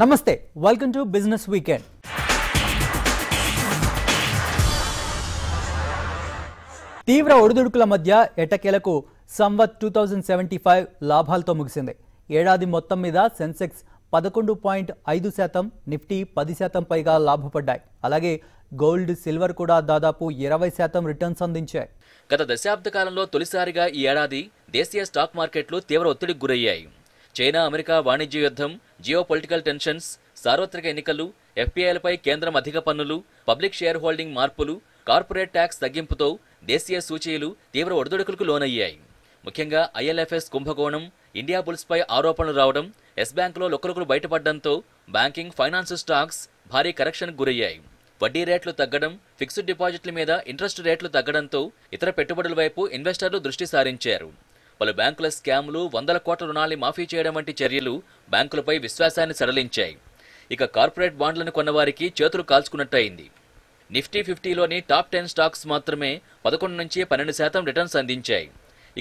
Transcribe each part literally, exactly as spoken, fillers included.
Namaste, welcome to Business Weekend. తీవ్ర ఒడిదుడుకుల మధ్య ఎటకేలకు సంవత్ రెండు వేల పచహత్तर లాభాలతో ముగిసింది. ఏడాది మొత్తం మీద సెన్సెక్స్ పదకొండు పాయింట్ ఐదు శాతం, నిఫ్టీ పది శాతం పైగా లాభపడ్డాయి. అలాగే గోల్డ్, సిల్వర్ కూడా దాదాపు ఇరవై శాతం రిటర్న్స్ అందించాయి. గత దశాబ్ద కాలంలో తొలిసారిగా ఈ ఏడాది దేశీయ స్టాక్ మార్కెట్లు తీవ్ర ఒత్తిడికి గురయ్యాయి. చైనా, అమెరికా వాణిజ్య యుద్ధం, జియోపొలిటికల్ టెన్షన్స్, సార్వత్రిక ఎన్నికలు, ఎఫ్పీఐలపై కేంద్రం అధిక పన్నులు, పబ్లిక్ షేర్ హోల్డింగ్ మార్పులు, కార్పొరేట్ ట్యాక్స్ తగ్గింపుతో దేశీయ సూచీలు తీవ్ర ఒడిదుడుకులకు లోనయ్యాయి. ముఖ్యంగా ఐఎల్ఎఫ్ఎస్ కుంభకోణం, ఇండియా బుల్స్పై ఆరోపణలు రావడం, ఎస్ బ్యాంకులో లొక్కలుకులు బయటపడడంతో బ్యాంకింగ్, ఫైనాన్స్ స్టాక్స్ భారీ కరెక్షన్కు గురయ్యాయి. వడ్డీ రేట్లు తగ్గడం, ఫిక్స్డ్ డిపాజిట్ల మీద ఇంట్రెస్ట్ రేట్లు తగ్గడంతో ఇతర పెట్టుబడుల వైపు ఇన్వెస్టర్లు దృష్టి సారించారు. పలు బ్యాంకుల స్కామ్లు, వందల కోట్ల రుణాలు మాఫీ చేయడం వంటి చర్యలు బ్యాంకులపై విశ్వాసాన్ని సడలించాయి. ఇక కార్పొరేట్ బాండ్లను కొన్నవారికి చేతులు కాల్చుకున్నట్టయింది. నిఫ్టీ ఫిఫ్టీలోని టాప్ టెన్ స్టాక్స్ మాత్రమే పదకొండు నుంచి పన్నెండు శాతం రిటర్న్స్ అందించాయి.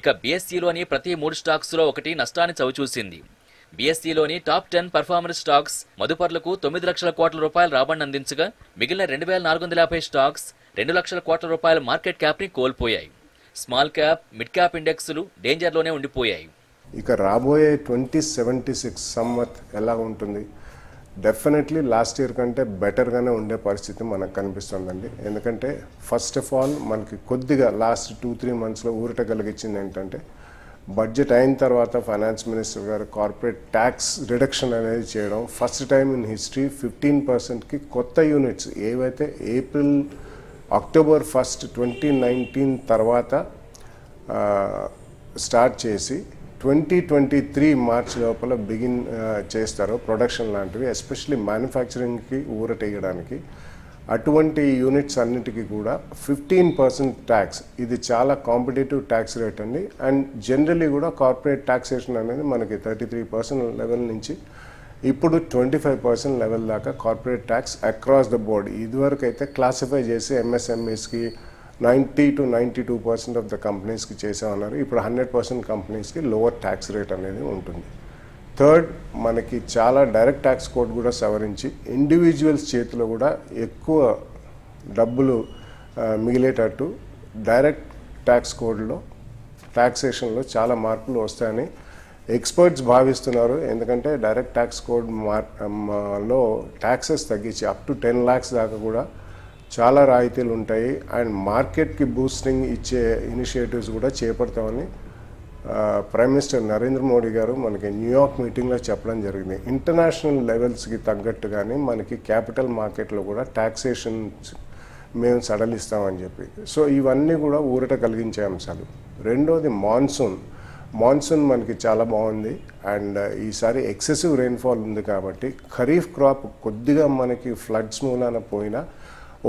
ఇక బీఎస్సీలోని ప్రతి మూడు స్టాక్స్లో ఒకటి నష్టాన్ని చవిచూసింది. బీఎస్సీలోని టాప్ టెన్ పర్ఫార్మెన్స్ స్టాక్స్ మదుపర్లకు తొమ్మిది లక్షల కోట్ల రూపాయల రాబడిని అందించగా, మిగిలిన రెండు వేల నాలుగు వందల యాభై స్టాక్స్ రెండు లక్షల కోట్ల రూపాయల మార్కెట్ క్యాప్ని కోల్పోయాయి. స్మాల్ క్యాప్, మిడ్ క్యాప్ ఇండెక్స్లు డేంజర్లోనే ఉండిపోయాయి. ఇక రాబోయే ట్వంటీ సెవెంటీ సిక్స్ సంవత్ ఎలా ఉంటుంది? డెఫినెట్లీ లాస్ట్ ఇయర్ కంటే బెటర్గానే ఉండే పరిస్థితి మనకు కనిపిస్తుందండి. ఎందుకంటే ఫస్ట్ ఆఫ్ ఆల్ మనకి కొద్దిగా లాస్ట్ టూ త్రీ మంత్స్లో ఊరట కలిగించింది ఏంటంటే, బడ్జెట్ అయిన తర్వాత ఫైనాన్స్ మినిస్టర్ గారు కార్పొరేట్ ట్యాక్స్ రిడక్షన్ అనేది చేయడం. First time in history fifteen పర్సెంట్కి కొత్త యూనిట్స్ ఏవైతే April October first twenty nineteen తర్వాత స్టార్ట్ చేసి ట్వంటీ ట్వంటీ త్రీ మార్చ్ లోపల బిగిన్ చేస్తారో ప్రొడక్షన్ లాంటివి, ఎస్పెషలీ మ్యానుఫ్యాక్చరింగ్కి ఊరటేయడానికి, అటువంటి యూనిట్స్ అన్నిటికీ కూడా ఫిఫ్టీన్ పర్సెంట్ ట్యాక్స్. ఇది చాలా కాంపిటేటివ్ ట్యాక్స్ రేట్ అండి. అండ్ జనరలీ కూడా కార్పొరేట్ ట్యాక్సేషన్ అనేది మనకి థర్టీ త్రీ పర్సెంట్ లెవెల్ నుంచి ఇప్పుడు ట్వంటీ ఫైవ్ పర్సెంట్ లెవెల్ దాకా corporate tax across the board. ఇదివరకు అయితే క్లాసిఫై చేసి ఎంఎస్ఎంఈస్కి ninety two ninety two percent of the కంపెనీస్కి చేసామన్నారు. ఇప్పుడు హండ్రెడ్ పర్సెంట్ కంపెనీస్కి లోవర్ ట్యాక్స్ రేట్ అనేది ఉంటుంది. థర్డ్, మనకి చాలా డైరెక్ట్ ట్యాక్స్ కోడ్ కూడా సవరించి ఇండివిజువల్స్ చేతిలో కూడా ఎక్కువ డబ్బులు మిగిలేటట్టు డైరెక్ట్ ట్యాక్స్ కోడ్లో ట్యాక్సేషన్లో చాలా మార్పులు వస్తాయని ఎక్స్పర్ట్స్ భావిస్తున్నారు. ఎందుకంటే డైరెక్ట్ ట్యాక్స్ కోడ్ మార్లో ట్యాక్సెస్ తగ్గించి అప్ టు టెన్ ల్యాక్స్ దాకా కూడా చాలా రాయితీలు ఉంటాయి. అండ్ మార్కెట్కి బూస్టింగ్ ఇచ్చే ఇనిషియేటివ్స్ కూడా చేపడతామని ప్రైమ్ మినిస్టర్ నరేంద్ర మోడీ గారు మనకి న్యూయార్క్ మీటింగ్లో చెప్పడం జరిగింది. ఇంటర్నేషనల్ లెవెల్స్కి తగ్గట్టుగానే మనకి క్యాపిటల్ మార్కెట్లో కూడా ట్యాక్సేషన్ మేము సడలిస్తామని చెప్పి, సో ఇవన్నీ కూడా ఊరట కలిగించే అంశాలు. రెండోది మాన్సూన్. మాన్సూన్ మనకి చాలా బాగుంది. అండ్ ఈసారి ఎక్సెసివ్ రెయిన్ఫాల్ ఉంది కాబట్టి ఖరీఫ్ క్రాప్ కొద్దిగా మనకి ఫ్లడ్స్ మూలాన పోయినా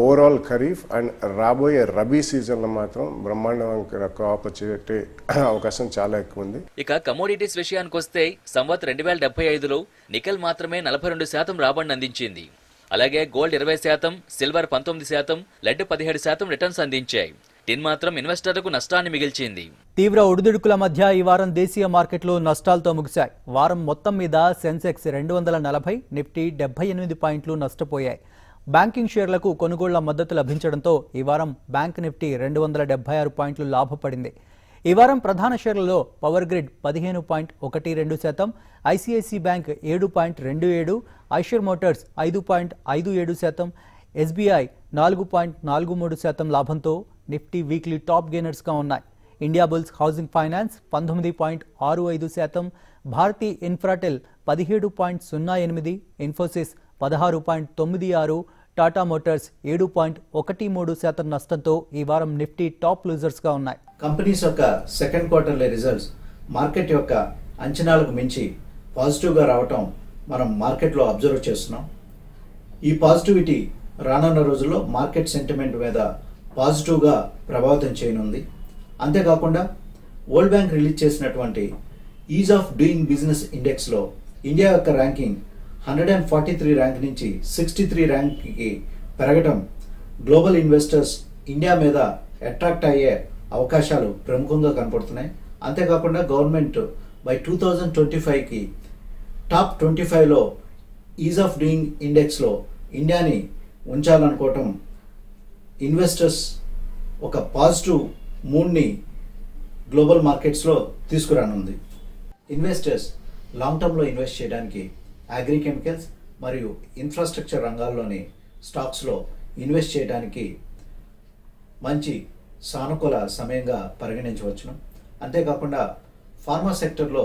ఓవరాల్ ఖరీఫ్ అండ్ రాబోయే రబీ సీజన్లో మాత్రం బ్రహ్మాండమైన క్రాప్ వచ్చే అవకాశం చాలా ఎక్కువ ఉంది. ఇక కమోడిటీస్ విషయానికి వస్తే సంవత్ రెండు వేల డెబ్బై ఐదులో నికెల్ మాత్రమే నలభై రెండు శాతం రాబడిని అందించింది. అలాగే గోల్డ్ ఇరవై శాతం, సిల్వర్ పంతొమ్మిది శాతం, లెడ్ పదిహేడు శాతం రిటర్న్స్ అందించాయి. టిన్ మాత్రం ఇన్వెస్టర్లకు నష్టాన్ని మిగిల్చింది. తీవ్ర ఒడిదుడుకుల మధ్య ఈ వారం దేశీయ మార్కెట్లు నష్టాలతో ముగిశాయి. వారం మొత్తం మీద సెన్సెక్స్ రెండు వందల నలభై, నిఫ్టీ డెబ్బై ఎనిమిది పాయింట్లు నష్టపోయాయి. బ్యాంకింగ్ షేర్లకు కొనుగోళ్ల మద్దతు లభించడంతో ఈ వారం బ్యాంక్ నిఫ్టీ రెండు వందల డెబ్బై ఆరు పాయింట్లు లాభపడింది. ఈ వారం ప్రధాన షేర్లలో పవర్ గ్రిడ్ పదిహేను పాయింట్ ఒకటి రెండు శాతం, ఐసిఐసిఐ బ్యాంక్ ఏడు పాయింట్ రెండు ఏడు, ఐషర్ మోటార్స్ ఐదు పాయింట్ ఐదు ఏడు శాతం, ఎస్బీఐ నాలుగు పాయింట్ నాలుగు మూడు శాతం లాభంతో నిఫ్టీ వీక్లీ టాప్ గెయినర్స్గా ఉన్నాయి. ఇండియా బుల్స్ హౌసింగ్ ఫైనాన్స్ పంతొమ్మిది పాయింట్ ఆరు ఐదు శాతం, భారతి ఇన్ఫ్రాటిల్ పదిహేడు పాయింట్ సున్నా ఎనిమిది, ఇన్ఫోసిస్ పదహారు పాయింట్ తొమ్మిది ఆరు, టాటా మోటార్స్ ఏడు పాయింట్ ఒకటి మూడు శాతం నష్టంతో ఈ వారం నిఫ్టీ టాప్ లూజర్స్గా ఉన్నాయి. కంపెనీస్ యొక్క సెకండ్ క్వార్టర్లీ రిజల్ట్స్ మార్కెట్ యొక్క అంచనాలకు మించి పాజిటివ్గా రావటం మనం మార్కెట్లో అబ్జర్వ్ చేస్తున్నాం. ఈ పాజిటివిటీ రానున్న రోజుల్లో మార్కెట్ సెంటిమెంట్ మీద పాజిటివ్గా ప్రభావితం చేయనుంది. అంతేకాకుండా వరల్డ్ బ్యాంక్ రిలీజ్ చేసినటువంటి ఈజ్ ఆఫ్ డూయింగ్ బిజినెస్ ఇండెక్స్లో ఇండియా యొక్క ranking hundred and forty three rank నుంచి సిక్స్టీ త్రీ ర్యాంక్కి పెరగటం గ్లోబల్ ఇన్వెస్టర్స్ ఇండియా మీద అట్రాక్ట్ అయ్యే అవకాశాలు ప్రముఖంగా కనపడుతున్నాయి. అంతేకాకుండా government by two thousand twenty ఫైవ్కి టాప్ ట్వంటీ ఫైవ్లో ఈజ్ ఆఫ్ డూయింగ్ ఇండెక్స్లో ఇండియాని ఉంచాలనుకోవటం ఇన్వెస్టర్స్ ఒక పాజిటివ్ మూడ్ని గ్లోబల్ మార్కెట్స్లో తీసుకురానుంది. ఇన్వెస్టర్స్ లాంగ్ టర్మ్లో ఇన్వెస్ట్ చేయడానికి అగ్రికెమికల్స్ మరియు ఇన్ఫ్రాస్ట్రక్చర్ రంగాల్లోని స్టాక్స్లో ఇన్వెస్ట్ చేయడానికి మంచి సానుకూల సమయంగా పరిగణించవచ్చును. అంతేకాకుండా ఫార్మా సెక్టర్లో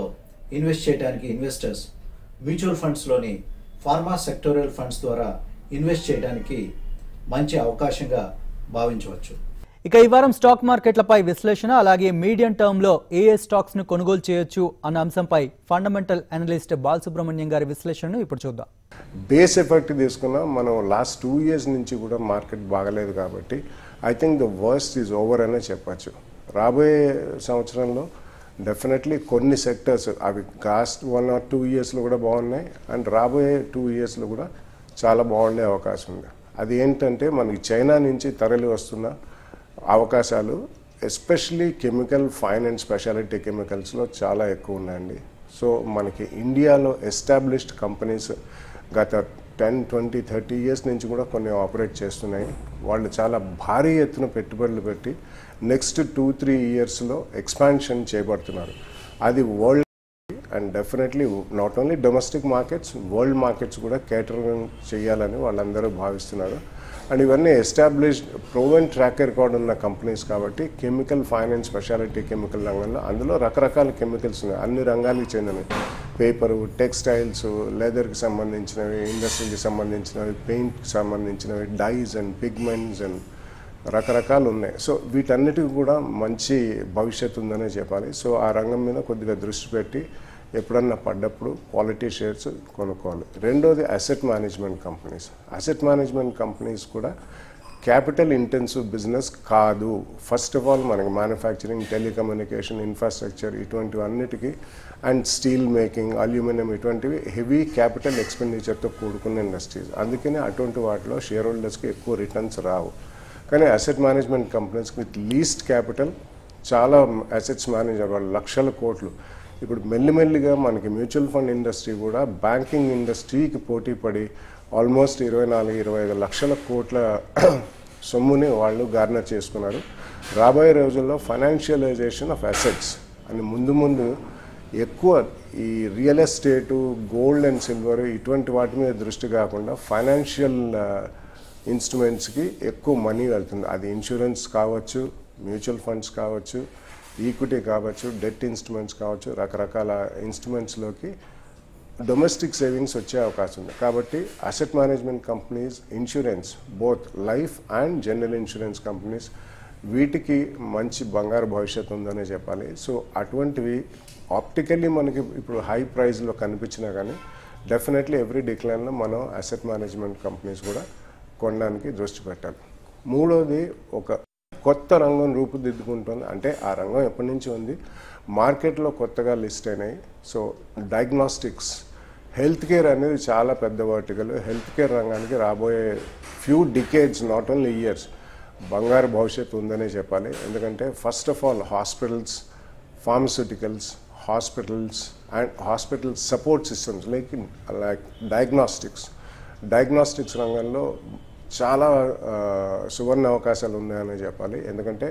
ఇన్వెస్ట్ చేయడానికి ఇన్వెస్టర్స్ మ్యూచువల్ ఫండ్స్లోని ఫార్మా సెక్టోరియల్ ఫండ్స్ ద్వారా ఇన్వెస్ట్ చేయడానికి మంచి అవకాశంగా భావించవచ్చు. ఇక ఈ వారం స్టాక్ మార్కెట్లపై విశ్లేషణ, అలాగే మీడియం టర్మ్లో ఏ ఏ స్టాక్స్ను కొనుగోలు చేయొచ్చు అన్న అంశంపై ఫండమెంటల్ అనలిస్ట్ బాలసుబ్రహ్మణ్యం గారి విశ్లేషణను ఇప్పుడు చూద్దాం. బేస్ ఎఫెక్ట్ తీసుకున్నాం మనం. లాస్ట్ టూ ఇయర్స్ నుంచి కూడా మార్కెట్ బాగలేదు కాబట్టి I think the worst is over అనే చెప్పచ్చు. రాబోయే సంవత్సరంలో డెఫినెట్లీ కొన్ని సెక్టర్స్ అవి కాస్ట్ వన్ ఆర్ టూ ఇయర్స్లో కూడా బాగున్నాయి అండ్ రాబోయే టూ ఇయర్స్లో కూడా చాలా బాగుండే అవకాశం ఉంది. అది ఏంటంటే మనకి చైనా నుంచి తరలి వస్తున్న అవకాశాలు especially chemical fine and speciality కెమికల్స్లో చాలా ఎక్కువ ఉన్నాయండి. సో మనకి ఇండియాలో ఎస్టాబ్లిష్డ్ కంపెనీస్ గత టెన్ ట్వంటీ థర్టీ ఇయర్స్ నుంచి కూడా కొన్ని ఆపరేట్ చేస్తున్నాయి. వాళ్ళు చాలా భారీ ఎత్తున పెట్టుబడులు పెట్టి నెక్స్ట్ టూ త్రీ ఇయర్స్లో ఎక్స్పాన్షన్ చేయబడుతున్నారు. అది world and definitely not only domestic markets, world markets కూడా క్యాటరింగ్ చేయాలని వాళ్ళందరూ భావిస్తున్నారు. అండ్ ఇవన్నీ ఎస్టాబ్లిష్డ్ ప్రూవెన్ ట్రాక్ రికార్డ్ ఉన్న కంపెనీస్ కాబట్టి కెమికల్ ఫైనాన్స్ స్పెషాలిటీ కెమికల్ రంగంలో అందులో రకరకాల కెమికల్స్ ఉన్నాయి, అన్ని రంగాలకు చెందినవి. పేపరు, టెక్స్టైల్స్, లెదర్కి సంబంధించినవి, ఇండస్ట్రీకి సంబంధించినవి, పెయింట్కి సంబంధించినవి, డైస్ అండ్ పిగ్మెంట్స్ అండ్ రకరకాలు ఉన్నాయి. సో వీటన్నిటికి కూడా మంచి భవిష్యత్తు ఉందనే చెప్పాలి. సో ఆ రంగం మీద కొద్దిగా దృష్టి పెట్టి ఎప్పుడన్నా పడ్డప్పుడు క్వాలిటీ షేర్స్ కొనుక్కోవాలి. రెండోది asset management companies. Asset management companies కూడా క్యాపిటల్ ఇంటెన్సివ్ బిజినెస్ కాదు. ఫస్ట్ ఆఫ్ ఆల్ మనకి మ్యానుఫ్యాక్చరింగ్, టెలికమ్యూనికేషన్, ఇన్ఫ్రాస్ట్రక్చర్ ఇటువంటివన్నిటికీ అండ్ స్టీల్ మేకింగ్, అల్యూమినియం ఇటువంటివి హెవీ క్యాపిటల్ ఎక్స్పెండిచర్తో కూడుకున్న ఇండస్ట్రీస్. అందుకనే అటువంటి వాటిలో షేర్ హోల్డర్స్కి ఎక్కువ రిటర్న్స్ రావు. కానీ asset management companies with least capital చాలా అసెట్స్ మేనేజ్ అవ్వాలి, లక్షల కోట్లు. ఇప్పుడు మెల్లిమెల్లిగా మనకి మ్యూచువల్ ఫండ్ ఇండస్ట్రీ కూడా బ్యాంకింగ్ ఇండస్ట్రీకి పోటీ పడి ఆల్మోస్ట్ ఇరవై నాలుగు ఇరవై ఐదు లక్షల కోట్ల సొమ్ముని వాళ్ళు గార్నర్ చేసుకున్నారు. రాబోయే రోజుల్లో ఫైనాన్షియలైజేషన్ ఆఫ్ అసెట్స్ అని ముందు ముందు ఎక్కువ ఈ real estate, gold and silver ఇటువంటి వాటి మీద దృష్టి కాకుండా ఫైనాన్షియల్ ఇన్స్ట్రుమెంట్స్కి ఎక్కువ మనీ వెళ్తుంది. అది ఇన్సూరెన్స్ కావచ్చు, మ్యూచువల్ ఫండ్స్ కావచ్చు, ఈక్విటీ కావచ్చు, డెట్ ఇన్స్ట్రుమెంట్స్ కావచ్చు, రకరకాల ఇన్స్ట్రుమెంట్స్లోకి డొమెస్టిక్ సేవింగ్స్ వచ్చే అవకాశం ఉంది. కాబట్టి asset management companies, insurance, both life and general insurance companies, వీటికి మంచి బంగారు భవిష్యత్తు ఉందనే చెప్పాలి. సో అటువంటివి ఆప్టికల్లీ మనకి ఇప్పుడు హై ప్రైస్లో కనిపించినా కానీ డెఫినెట్లీ ఎవ్రీ డిక్లైన్లో మనం అసెట్ మేనేజ్మెంట్ కంపెనీస్ కూడా కొనడానికి దృష్టి పెట్టాలి. మూడోది ఒక కొత్త రంగం రూపుదిద్దుకుంటుంది. అంటే ఆ రంగం ఎప్పటి నుంచి ఉంది, మార్కెట్లో కొత్తగా లిస్ట్ అయినాయి. సో డయాగ్నోస్టిక్స్, హెల్త్ కేర్ అనేది చాలా పెద్ద వర్టికల్. హెల్త్ కేర్ రంగానికి రాబోయే few decades, not only years, బంగారు భవిష్యత్తు ఉందనే చెప్పాలి. ఎందుకంటే first of all hospitals, pharmaceuticals, hospitals and hospital support systems like like diagnostics. Diagnostics రంగంలో చాలా సువర్ణ అవకాశాలు ఉన్నాయని చెప్పాలి. ఎందుకంటే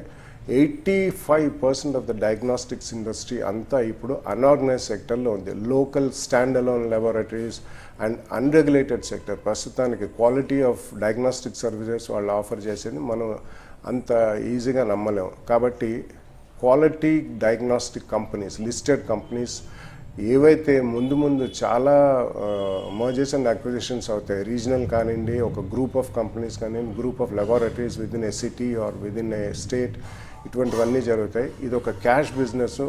eighty five percent of the diagnostics industry అంతా ఇప్పుడు అన్ఆర్గనైజ్ సెక్టర్లో ఉంది. Local stand alone laboratories and unregulated sector. ప్రస్తుతానికి క్వాలిటీ ఆఫ్ డయాగ్నోస్టిక్ సర్వీసెస్ వాళ్ళు ఆఫర్ చేసేది మనం అంత ఈజీగా నమ్మలేము. కాబట్టి quality diagnostic companies, listed companies ఏవైతే ముందు ముందు చాలా మర్జర్స్ అండ్ అక్విజిషన్స్ అవుతాయి, రీజనల్ కానివ్వండి, ఒక గ్రూప్ ఆఫ్ కంపెనీస్ కానివ్వండి, group of laboratories with in a city or with in a state, ఇటువంటివన్నీ జరుగుతాయి. ఇది ఒక cash business,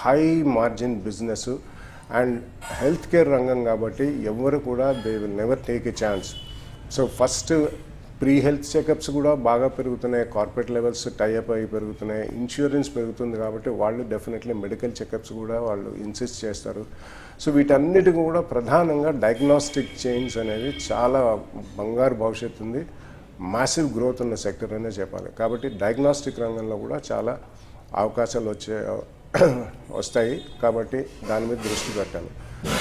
high margin business and health care రంగం కాబట్టి ఎవరు కూడా they will never take a chance. So first pre health checkups కూడా బాగా పెరుగుతున్నాయి, కార్పొరేట్ లెవెల్స్ టైఅప్ అయ్యి పెరుగుతున్నాయి, ఇన్సూరెన్స్ పెరుగుతుంది కాబట్టి వాళ్ళు డెఫినెట్లీ మెడికల్ చెకప్స్ కూడా వాళ్ళు ఇన్సిస్ట్ చేస్తారు. సో వీటన్నిటికీ కూడా ప్రధానంగా డయాగ్నోస్టిక్ చైన్స్ అనేవి చాలా బంగారు భవిష్యత్తు ఉంది, మ్యాసివ్ గ్రోత్ ఉన్న సెక్టర్ అనే చెప్పాలి. కాబట్టి డయాగ్నోస్టిక్ రంగంలో కూడా చాలా అవకాశాలు వచ్చే వస్తాయి. కాబట్టి దాని మీద దృష్టి పెట్టాలి.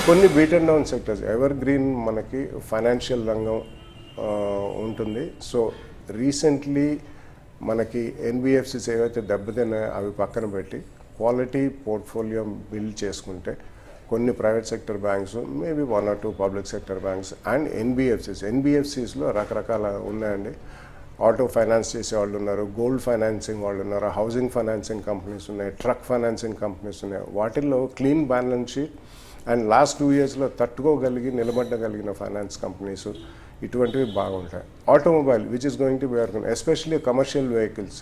కొన్ని beat and down sectors evergreen మనకి ఫైనాన్షియల్ రంగం ఉంటుంది. సో రీసెంట్లీ మనకి ఎన్బిఎఫ్సిస్ ఏవైతే దెబ్బతిన్నా అవి పక్కన పెట్టి క్వాలిటీ పోర్ట్ఫోలియో బిల్డ్ చేసుకుంటే కొన్ని private sector banks, maybe one or two public sector banks and NBFCs ఎన్బిఎఫ్సిస్లో రకరకాల ఉన్నాయండి. ఆటో ఫైనాన్స్ చేసే వాళ్ళు ఉన్నారు, గోల్డ్ ఫైనాన్సింగ్ వాళ్ళు ఉన్నారు, హౌసింగ్ ఫైనాన్సింగ్ కంపెనీస్ ఉన్నాయి, ట్రక్ ఫైనాన్సింగ్ కంపెనీస్ ఉన్నాయి. వాటిల్లో clean balance sheet and last two ఇయర్స్లో తట్టుకోగలిగి నిలబడగలిగిన ఫైనాన్స్ కంపెనీస్ ఇటువంటివి బాగుంటాయి. Automobile which is going to be organ especially commercial vehicles,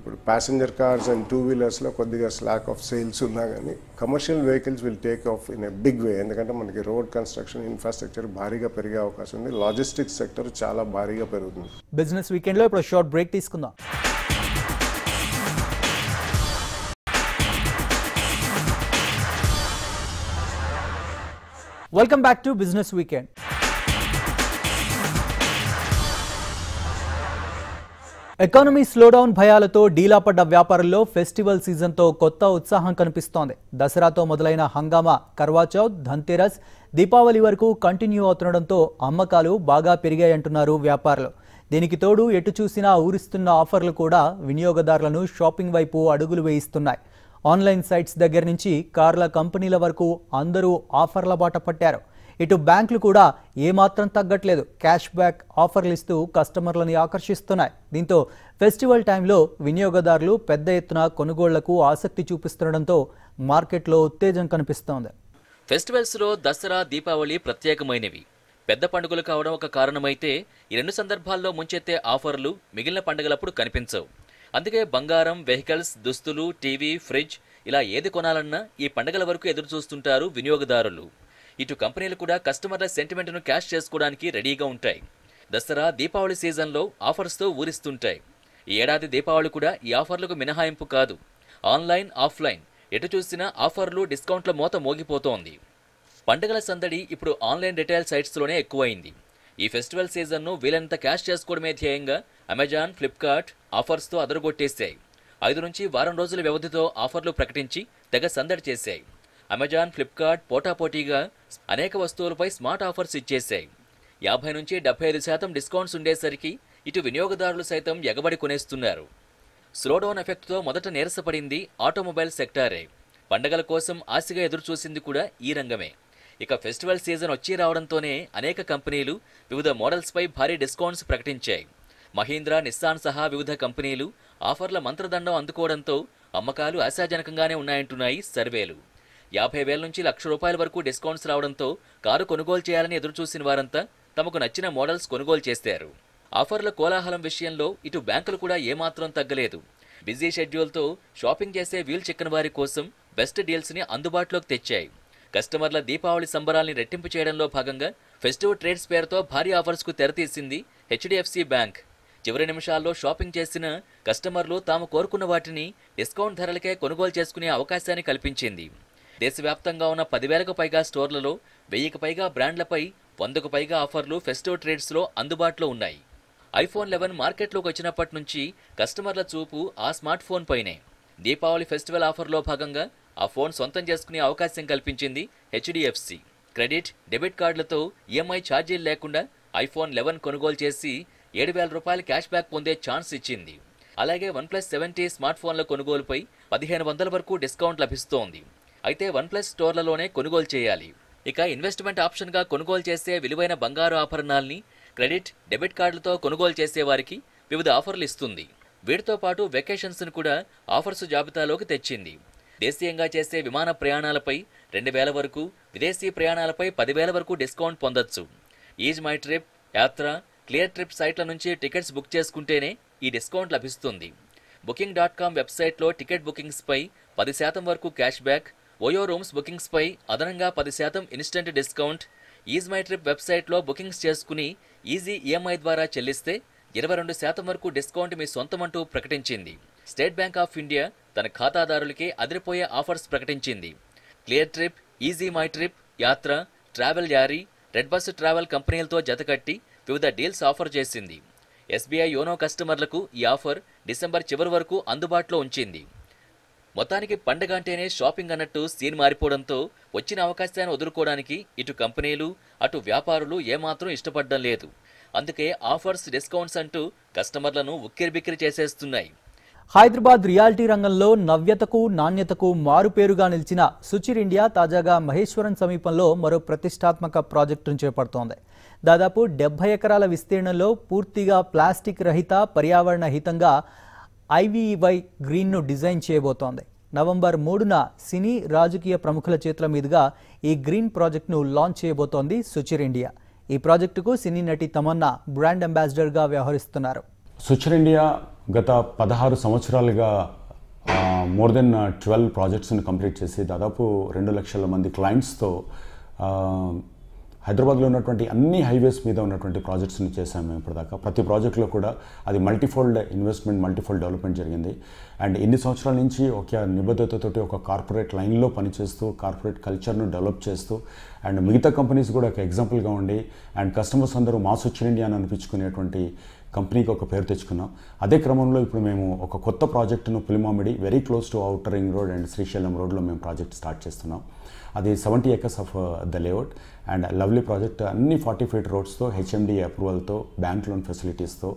ఇప్పుడు ప్యాసింజర్ కార్స్ అండ్ టూ వీలర్స్లో కొద్దిగా స్లాక్ ఆఫ్ సేల్స్ ఉన్నా కానీ commercial vehicles will take off in a big way. ఎందుకంటే మనకి రోడ్ కన్స్ట్రక్షన్ ఇన్ఫ్రాస్ట్రక్చర్ భారీగా పెరిగే అవకాశం ఉంది, లాజిస్టిక్స్ సెక్టర్ చాలా భారీగా పెరుగుతుంది. బిజినెస్ వీకెండ్లో ఇప్పుడు షార్ట్ బ్రేక్ తీసుకుందాం. Welcome back to business weekend. Economy slowdown భయాలతో డీలా పడ్డ వ్యాపారంలో ఫెస్టివల్ సీజన్తో కొత్త ఉత్సాహం కనిపిస్తోంది. దసరాతో మొదలైన హంగామా కర్వాచౌత్, ధన్తేరస్, దీపావళి వరకు కంటిన్యూ అవుతుండడంతో అమ్మకాలు బాగా పెరిగాయంటున్నారు వ్యాపారులు. దీనికి తోడు ఎటు చూసినా ఊరిస్తున్న ఆఫర్లు కూడా వినియోగదారులను షాపింగ్ వైపు అడుగులు వేయిస్తున్నాయి. ఆన్లైన్ సైట్స్ దగ్గర నుంచి కార్ల కంపెనీల వరకు అందరూ ఆఫర్ల బాట పట్టారు. ఇటు బ్యాంకులు కూడా ఏమాత్రం తగ్గట్లేదు, క్యాష్ బ్యాక్ ఆఫర్లు ఇస్తూ కస్టమర్లను ఆకర్షిస్తున్నాయి. దీంతో ఫెస్టివల్ టైంలో వినియోగదారులు పెద్ద ఎత్తున కొనుగోళ్లకు ఆసక్తి చూపిస్తుండడంతో మార్కెట్లో ఉత్తేజం కనిపిస్తోంది. ఫెస్టివల్స్లో దసరా, దీపావళి ప్రత్యేకమైనవి. పెద్ద పండుగలు కావడం ఒక కారణమైతే ఈ రెండు సందర్భాల్లో ముంచెత్తే ఆఫర్లు మిగిలిన పండుగలప్పుడు కనిపించవు. అందుకే బంగారం, వెహికల్స్, దుస్తులు, టీవీ, ఫ్రిడ్జ్ ఇలా ఏది కొనాలన్నా ఈ పండుగల వరకు ఎదురు చూస్తుంటారు వినియోగదారులు. ఇటు కంపెనీలు కూడా కస్టమర్ల సెంటిమెంట్ను క్యాష్ చేసుకోవడానికి రెడీగా ఉంటాయి. దసరా, దీపావళి సీజన్లో ఆఫర్స్తో ఊరిస్తుంటాయి. ఈ ఏడాది దీపావళి కూడా ఈ ఆఫర్లకు మినహాయింపు కాదు. ఆన్లైన్, ఆఫ్లైన్ ఎటు చూసినా ఆఫర్లు, డిస్కౌంట్ల మోత మోగిపోతోంది. పండుగల సందడి ఇప్పుడు ఆన్లైన్ రిటైల్ సైట్స్లోనే ఎక్కువైంది. ఈ ఫెస్టివల్ సీజన్ను వీలైనంత క్యాష్ చేసుకోవడమే ధ్యేయంగా అమెజాన్, ఫ్లిప్కార్ట్ ఆఫర్స్తో అదరగొట్టేశాయి. ఐదు నుంచి వారం రోజుల వ్యవధితో ఆఫర్లు ప్రకటించి తెగ సందడి చేశాయి. అమెజాన్, ఫ్లిప్కార్ట్ పోటాపోటీగా అనేక వస్తువులపై స్మార్ట్ ఆఫర్స్ ఇచ్చేశాయి. యాభై నుంచి డెబ్బై ఐదు శాతం డిస్కౌంట్స్ ఉండేసరికి ఇటు వినియోగదారులు సైతం ఎగబడి కొనేస్తున్నారు. స్లోడౌన్ ఎఫెక్ట్తో మొదట నీరసపడింది ఆటోమొబైల్ సెక్టారే. పండగల కోసం ఆశగా ఎదురుచూసింది కూడా ఈ రంగమే. ఇక ఫెస్టివల్ సీజన్ వచ్చి రావడంతోనే అనేక కంపెనీలు వివిధ మోడల్స్పై భారీ డిస్కౌంట్స్ ప్రకటించాయి. మహీంద్రా, నిస్సాన్ సహా వివిధ కంపెనీలు ఆఫర్ల మంత్రదండం అందుకోవడంతో అమ్మకాలు ఆశాజనకంగానే ఉన్నాయంటున్నాయి సర్వేలు. యాభై వేల నుంచి లక్ష రూపాయల వరకు డిస్కౌంట్స్ రావడంతో కారు కొనుగోలు చేయాలని ఎదురుచూసిన వారంతా తమకు నచ్చిన మోడల్స్ కొనుగోలు చేశారు. ఆఫర్ల కోలాహలం విషయంలో ఇటు బ్యాంకులు కూడా ఏమాత్రం తగ్గలేదు. బిజీ షెడ్యూల్తో షాపింగ్ చేసే వీల్ చిక్కని వారి కోసం బెస్ట్ డీల్స్ని అందుబాటులోకి తెచ్చాయి. కస్టమర్ల దీపావళి సంబరాల్ని రెట్టింపు చేయడంలో భాగంగా ఫెస్టివ్ ట్రేడ్స్ పేరుతో భారీ ఆఫర్స్కు తెరతీసింది హెచ్డిఎఫ్సి బ్యాంక్. చివరి నిమిషాల్లో షాపింగ్ చేసిన కస్టమర్లు తాము కోరుకున్న వాటిని డిస్కౌంట్ ధరలకే కొనుగోలు చేసుకునే అవకాశాన్ని కల్పించింది. దేశవ్యాప్తంగా ఉన్న పదివేలకు పైగా స్టోర్లలో వెయ్యికి పైగా బ్రాండ్లపై వందకు పైగా ఆఫర్లు ఫెస్టివ్ ట్రేడ్స్లో అందుబాటులో ఉన్నాయి. ఐఫోన్ లెవెన్ మార్కెట్లోకి వచ్చినప్పటి నుంచి కస్టమర్ల చూపు ఆ స్మార్ట్ ఫోన్ పైనే. దీపావళి ఫెస్టివల్ ఆఫర్లో భాగంగా ఆ ఫోన్ సొంతం చేసుకునే అవకాశం కల్పించింది హెచ్డిఎఫ్సి. క్రెడిట్, డెబిట్ కార్డులతో ఈఎంఐ ఛార్జీలు లేకుండా ఐఫోన్ లెవెన్ కొనుగోలు చేసి ఏడు వేల రూపాయలు క్యాష్ బ్యాక్ పొందే ఛాన్స్ ఇచ్చింది. అలాగే వన్ప్లస్ సెవెంటీ స్మార్ట్ ఫోన్ల కొనుగోలుపై పదిహేను వందల వరకు డిస్కౌంట్ లభిస్తోంది. అయితే వన్ప్లస్ స్టోర్లలోనే కొనుగోలు చేయాలి. ఇక ఇన్వెస్ట్మెంట్ ఆప్షన్గా కొనుగోలు చేసే విలువైన బంగారు ఆభరణాల్ని క్రెడిట్, డెబిట్ కార్డులతో కొనుగోలు చేసేవారికి వివిధ ఆఫర్లు ఇస్తుంది. వీటితో పాటు వెకేషన్స్ను కూడా ఆఫర్స్ జాబితాలోకి తెచ్చింది. దేశీయంగా చేసే విమాన ప్రయాణాలపై రెండు వేల వరకు, విదేశీ ప్రయాణాలపై పదివేల వరకు డిస్కౌంట్ పొందొచ్చు. EaseMyTrip, Yatra, Cleartrip సైట్ల నుంచి టికెట్స్ బుక్ చేసుకుంటేనే ఈ డిస్కౌంట్ లభిస్తుంది. బుకింగ్ డాట్ కామ్ వెబ్సైట్లో టికెట్ బుకింగ్స్పై పది శాతం వరకు క్యాష్ బ్యాక్, ఓయో రూమ్స్ బుకింగ్స్పై అదనంగా పది శాతం instant discount, EaseMyTrip వెబ్సైట్లో బుకింగ్స్ చేసుకుని ఈజీ ఈఎంఐ ద్వారా చెల్లిస్తే ఇరవై రెండు శాతం వరకు డిస్కౌంట్ మీ సొంతమంటూ ప్రకటించింది. స్టేట్ బ్యాంక్ ఆఫ్ ఇండియా తన ఖాతాదారులకే అదిరిపోయే ఆఫర్స్ ప్రకటించింది. Cleartrip, EaseMyTrip, Yatra, Travelyaari, redBus travel కంపెనీలతో జతకట్టి వివిధ డీల్స్ ఆఫర్ చేసింది. ఎస్బీఐ యోనో కస్టమర్లకు ఈ ఆఫర్ డిసెంబర్ చివరి వరకు అందుబాటులో ఉంచింది. మొత్తానికి పండగ అంటేనే షాపింగ్ అన్నట్టు సీన్ మారిపోవడంతో వచ్చిన అవకాశాన్ని వదులుకోవడానికి ఇటు కంపెనీలు అటు వ్యాపారులు ఏమాత్రం ఇష్టపడడం లేదు. అందుకే ఆఫర్స్, డిస్కౌంట్స్ అంటూ కస్టమర్లను ఉక్కిరిబిక్కిరి చేసేస్తున్నాయి. హైదరాబాద్ రియాలిటీ రంగంలో నవ్యతకు నాణ్యతకు మారుపేరుగా నిలిచిన సుచిర్ ఇండియా తాజాగా మహేశ్వరం సమీపంలో మరో ప్రతిష్టాత్మక ప్రాజెక్టును చేపడుతోంది. దాదాపు డెబ్బై ఎకరాల విస్తీర్ణంలో పూర్తిగా ప్లాస్టిక్ రహిత, పర్యావరణ హితంగా ఐవీవై గ్రీన్ను డిజైన్ చేయబోతోంది. నవంబర్ మూడున సినీ, రాజకీయ ప్రముఖుల చేతుల మీదుగా ఈ గ్రీన్ ప్రాజెక్టును లాంచ్ చేయబోతోంది సుచిర్ ఇండియా. ఈ ప్రాజెక్టుకు సినీ నటి తమన్నా బ్రాండ్ అంబాసిడర్గా వ్యవహరిస్తున్నారు. సుచిర్ ఇండియా గత పదహారు సంవత్సరాలుగా మోర్ దెన్ ట్వెల్వ్ ప్రాజెక్ట్స్ని కంప్లీట్ చేసి దాదాపు రెండు లక్షల మంది క్లయింట్స్తో హైదరాబాద్లో ఉన్నటువంటి అన్ని హైవేస్ మీద ఉన్నటువంటి ప్రాజెక్ట్స్ని చేశాము మేము ఇప్పటిదాకా. ప్రతి ప్రాజెక్టులో కూడా అది మల్టీఫోల్డ్ ఇన్వెస్ట్మెంట్, మల్టీఫోల్డ్ డెవలప్మెంట్ జరిగింది. అండ్ ఎన్ని సంవత్సరాల నుంచి ఒక నిబద్ధతతోటి ఒక కార్పొరేట్ లైన్లో పనిచేస్తూ కార్పొరేట్ కల్చర్ను డెవలప్ చేస్తూ అండ్ మిగతా కంపెనీస్ కూడా ఒక ఎగ్జాంపుల్గా ఉండి అండ్ కస్టమర్స్ అందరూ మా సుచిర్ ఇండియా అని అనిపించుకునేటువంటి కంపెనీకి ఒక పేరు తెచ్చుకున్నాం. అదే క్రమంలో ఇప్పుడు మేము ఒక కొత్త ప్రాజెక్టును Pulimamidi, very close to outer ring road and Srisailam రోడ్లో మేము ప్రాజెక్ట్ స్టార్ట్ చేస్తున్నాం. అది seventy acres of the layout and lovely project. అన్ని ఫార్టీ ఫీట్ రోడ్స్తో, హెచ్ఎండిఏ అప్రూవల్తో, బ్యాంక్ లోన్ ఫెసిలిటీస్తో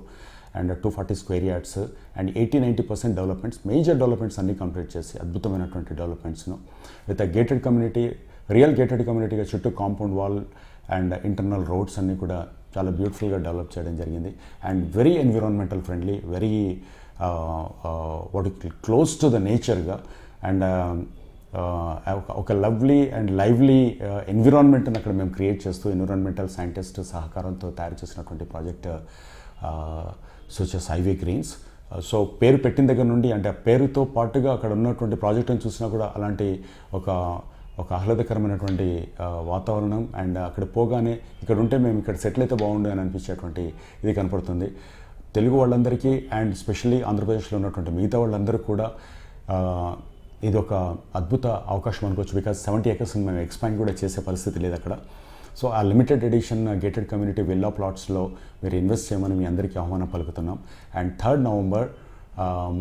and two forty square yards and eighty ninety percent developments, major developments అన్ని complete చేసి అద్భుతమైనటువంటి డెవలప్మెంట్స్ను with a gated community, real gated కమ్యూనిటీగా చుట్టూ compound wall and internal roads అన్నీ కూడా చాలా బ్యూటిఫుల్గా డెవలప్ చేయడం జరిగింది. And very environmental friendly, very what close to the నేచర్గా అండ్ ఒక లవ్లీ అండ్ లైవ్లీ ఎన్విరాన్మెంట్ని అక్కడ మేము క్రియేట్ చేస్తూ ఎన్విరాన్మెంటల్ సైంటిస్ట్ సహకారంతో తయారు చేసినటువంటి ప్రాజెక్ట్ సుచర్ ఐవీ గ్రీన్స్. సో పేరు పెట్టిన దగ్గర నుండి అంటే ఆ పేరుతో పాటుగా అక్కడ ఉన్నటువంటి ప్రాజెక్టును చూసినా కూడా అలాంటి ఒక ఒక ఆహ్లాదకరమైనటువంటి వాతావరణం అండ్ అక్కడ పోగానే ఇక్కడ ఉంటే మేము ఇక్కడ సెటిల్ అయితే బాగుండు అని అనిపించేటువంటి ఇది కనపడుతుంది. తెలుగు వాళ్ళందరికీ అండ్ స్పెషల్లీ ఆంధ్రప్రదేశ్లో ఉన్నటువంటి మిగతా వాళ్ళందరూ కూడా ఇది ఒక అద్భుత అవకాశం అనుకోవచ్చు. బికాజ్ సెవెంటీ ఎకర్స్ మేము ఎక్స్పాండ్ కూడా చేసే పరిస్థితి లేదు అక్కడ. సో ఆ limited edition gated community villa ప్లాట్స్లో మీరు ఇన్వెస్ట్ చేయమని మీ అందరికీ ఆహ్వానం పలుకుతున్నాం. And third November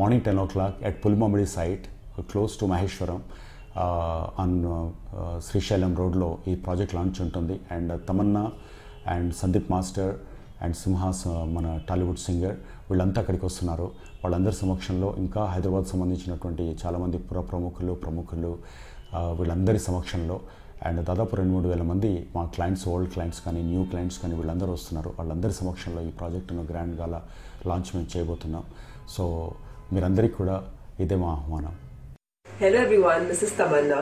morning ten o'clock at Pulimamidi site close to Maheshwaram on Srisailam రోడ్లో ఈ ప్రాజెక్ట్ లాంచ్ ఉంటుంది. And Tamannaah and Sandeep master and సింహాస్ మన టాలీవుడ్ సింగర్ వీళ్ళంతా అక్కడికి వస్తున్నారు. వాళ్ళందరి సమక్షంలో ఇంకా హైదరాబాద్ సంబంధించినటువంటి చాలామంది పుర ప్రముఖులు ప్రముఖులు వీళ్ళందరి సమక్షంలో అండ్ దాదాపు రెండు మూడు వేల మంది మా క్లయింట్స్, ఓల్డ్ క్లయింట్స్ కానీ న్యూ క్లయింట్స్ కానీ వీళ్ళందరూ వస్తున్నారు. వాళ్ళందరి సమక్షంలో ఈ ప్రాజెక్టును గ్రాండ్గా లాంచ్ మేము చేయబోతున్నాం. సో మీరందరికీ కూడా ఇదే మా ఆహ్వానం. Hello everyone, this is Tamanna.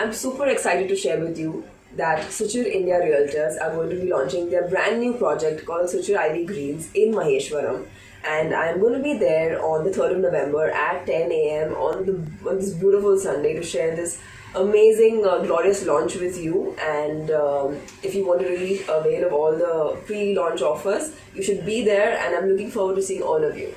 I'm super excited to share with you that Suchir India Realtors are going to be launching their brand new project called Suchir Ivy Greens in Maheshwaram, and I'm going to be there on the third of November at ten a m on, the, on this beautiful Sunday to share this amazing uh, glorious launch with you. And um, if you want to really avail of all the pre-launch offers, you should be there, and I'm looking forward to seeing all of you.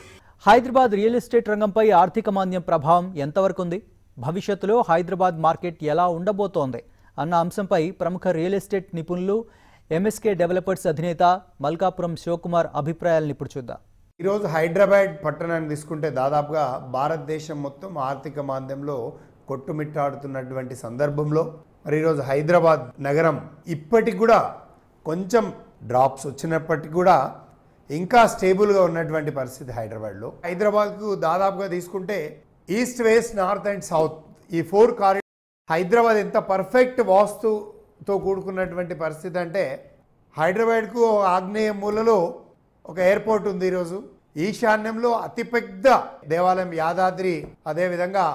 Hyderabad real estate రంగంపై ఆర్థిక మాంద్యం ప్రభావం ఎంతవరకు ఉంది, భవిష్యత్తులో Hyderabad market ఎలా ఉండబోతోంది అన్న అంశంపై ప్రముఖ రియల్ ఎస్టేట్ నిపుణులు, ఎంఎస్కే డెవలపర్స్ అధినేత మల్కాపురం శివకుమార్ అభిప్రాయాలను ఇప్పుడు చూద్దాం. ఈరోజు హైదరాబాద్ పట్టణాన్ని తీసుకుంటే దాదాపుగా భారతదేశం మొత్తం ఆర్థిక మాంద్యంలో కొట్టుమిట్టాడుతున్నటువంటి సందర్భంలో మరి ఈరోజు హైదరాబాద్ నగరం ఇప్పటికి కూడా కొంచెం డ్రాప్స్ వచ్చినప్పటికీ కూడా ఇంకా స్టేబుల్గా ఉన్నటువంటి పరిస్థితి హైదరాబాద్లో. హైదరాబాద్కు దాదాపుగా తీసుకుంటే east, west, north and south ఈ ఫోర్ కారిడార్ హైదరాబాద్ ఎంత పర్ఫెక్ట్ వాస్తుతో కూడుకున్నటువంటి పరిస్థితి అంటే హైదరాబాద్కు ఆగ్నేయ మూలలో ఒక ఎయిర్పోర్ట్ ఉంది. ఈరోజు ఈశాన్యంలో అతిపెద్ద దేవాలయం యాదాద్రి, అదేవిధంగా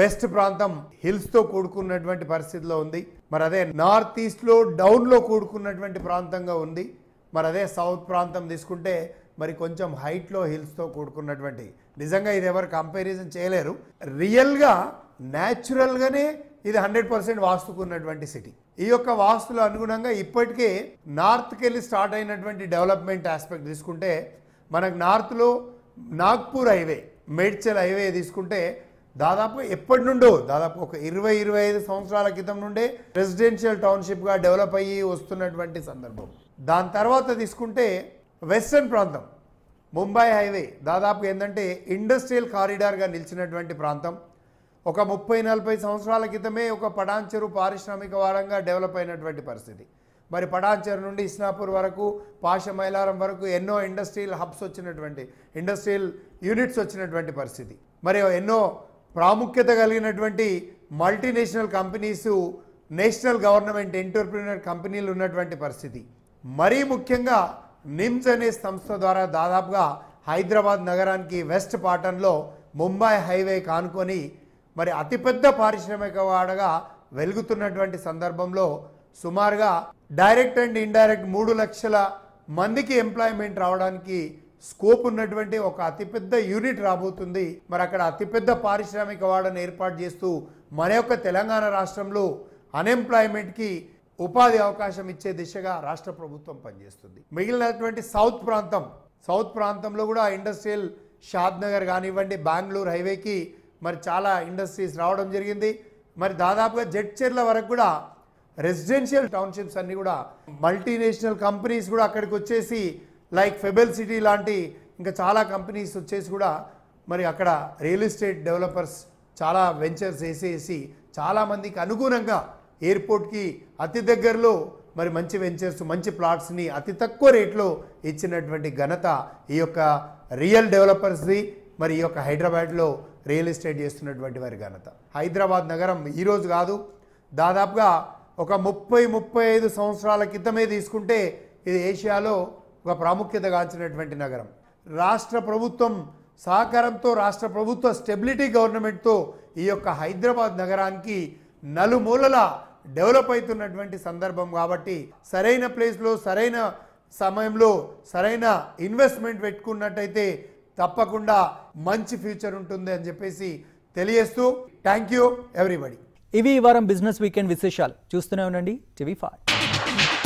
వెస్ట్ ప్రాంతం హిల్స్తో కూడుకున్నటువంటి పరిస్థితిలో ఉంది. మరి అదే నార్త్ ఈస్ట్లో డౌన్లో కూడుకున్నటువంటి ప్రాంతంగా ఉంది. మరి అదే సౌత్ ప్రాంతం తీసుకుంటే మరి కొంచెం హైట్లో హిల్స్తో కూడుకున్నటువంటి, నిజంగా ఇది ఎవరు కంపారిజన్ చేయలేరు. రియల్గా న్యాచురల్గానే ఇది హండ్రెడ్ పర్సెంట్ వాస్తుకున్నటువంటి సిటీ. ఈ యొక్క వాస్తుల అనుగుణంగా ఇప్పటికే నార్త్కి వెళ్ళి స్టార్ట్ అయినటువంటి డెవలప్మెంట్ ఆస్పెక్ట్ తీసుకుంటే మనకు నార్త్లో నాగ్పూర్ హైవే, మేడ్చల్ హైవే తీసుకుంటే దాదాపు ఎప్పటి నుండో దాదాపు ఒక ఇరవై ఇరవై ఐదు సంవత్సరాల క్రితం నుండే రెసిడెన్షియల్ టౌన్షిప్గా డెవలప్ అయ్యి వస్తున్నటువంటి సందర్భం. దాని తర్వాత తీసుకుంటే వెస్ట్రన్ ప్రాంతం ముంబై హైవే దాదాపు ఏంటంటే ఇండస్ట్రియల్ కారిడార్గా నిలిచినటువంటి ప్రాంతం. ఒక ముప్పై నలభై సంవత్సరాల క్రితమే ఒక పటాన్చెరు పారిశ్రామిక వారంగా డెవలప్ అయినటువంటి పరిస్థితి. మరి పటాన్చెరు నుండి ఇస్నాపూర్ వరకు, పాష మైలారం వరకు ఎన్నో ఇండస్ట్రియల్ హబ్స్ వచ్చినటువంటి ఇండస్ట్రియల్ యూనిట్స్ వచ్చినటువంటి పరిస్థితి. మరి ఎన్నో ప్రాముఖ్యత కలిగినటువంటి multinational companies, national government entrepreneur కంపెనీలు ఉన్నటువంటి పరిస్థితి. మరీ ముఖ్యంగా నిమ్స్ అనే సంస్థ ద్వారా దాదాపుగా హైదరాబాద్ నగరానికి వెస్ట్ పార్టన్లో ముంబై హైవే కానుకొని మరి అతిపెద్ద పారిశ్రామిక వాడగా వెలుగుతున్నటువంటి సందర్భంలో సుమారుగా డైరెక్ట్ అండ్ ఇండైరెక్ట్ మూడు లక్షల మందికి ఎంప్లాయ్మెంట్ రావడానికి స్కోప్ ఉన్నటువంటి ఒక అతిపెద్ద యూనిట్ రాబోతుంది. మరి అక్కడ అతిపెద్ద పారిశ్రామిక వాడను ఏర్పాటు చేస్తూ మన యొక్క తెలంగాణ రాష్ట్రంలో అన్ఎంప్లాయ్మెంట్కి ఉపాధి అవకాశం ఇచ్చే దిశగా రాష్ట్ర ప్రభుత్వం పనిచేస్తుంది. మిగిలినటువంటి సౌత్ ప్రాంతం, సౌత్ ప్రాంతంలో కూడా ఇండస్ట్రియల్ షాద్నగర్ కానివ్వండి, బెంగళూరు హైవేకి మరి చాలా ఇండస్ట్రీస్ రావడం జరిగింది. మరి దాదాపుగా జడ్చర్ల వరకు కూడా రెసిడెన్షియల్ టౌన్షిప్స్ అన్నీ కూడా మల్టీనేషనల్ కంపెనీస్ కూడా అక్కడికి వచ్చేసి, లైక్ ఫెబెల్ సిటీ లాంటి ఇంకా చాలా కంపెనీస్ వచ్చేసి కూడా మరి అక్కడ రియల్ ఎస్టేట్ డెవలపర్స్ చాలా వెంచర్స్ వేసేసి చాలామందికి అనుగుణంగా ఎయిర్పోర్ట్కి అతి దగ్గరలో మరి మంచి వెంచర్స్, మంచి ప్లాట్స్ని అతి తక్కువ రేట్లో ఇచ్చినటువంటి ఘనత ఈ యొక్క రియల్ డెవలపర్స్ది, మరి ఈ యొక్క హైదరాబాద్లో రియల్ ఎస్టేట్ చేస్తున్నటువంటి వారి ఘనత. హైదరాబాద్ నగరం ఈరోజు కాదు, దాదాపుగా ఒక ముప్పై ముప్పై ఐదు సంవత్సరాల క్రితమే తీసుకుంటే ఇది ఏషియాలో ఒక ప్రాముఖ్యతగాంచినటువంటి నగరం. రాష్ట్ర ప్రభుత్వం సహకారంతో, రాష్ట్ర ప్రభుత్వ స్టెబిలిటీ గవర్నమెంట్తో ఈ యొక్క హైదరాబాద్ నగరానికి నలుమూలల డెవలప్ అవుతున్నటువంటి సందర్భం. కాబట్టి సరైన ప్లేస్లో, సరైన సమయంలో, సరైన ఇన్వెస్ట్మెంట్ పెట్టుకున్నట్టయితే తప్పకుండా మంచి ఫ్యూచర్ ఉంటుంది అని చెప్పేసి తెలియజేస్తూ థ్యాంక్ యూ ఎవ్రీబడి. ఇవి ఈ వారం బిజినెస్ వీకెండ్ విశేషాలు. చూస్తూనే ఉండండి టీవీ ఫైవ్.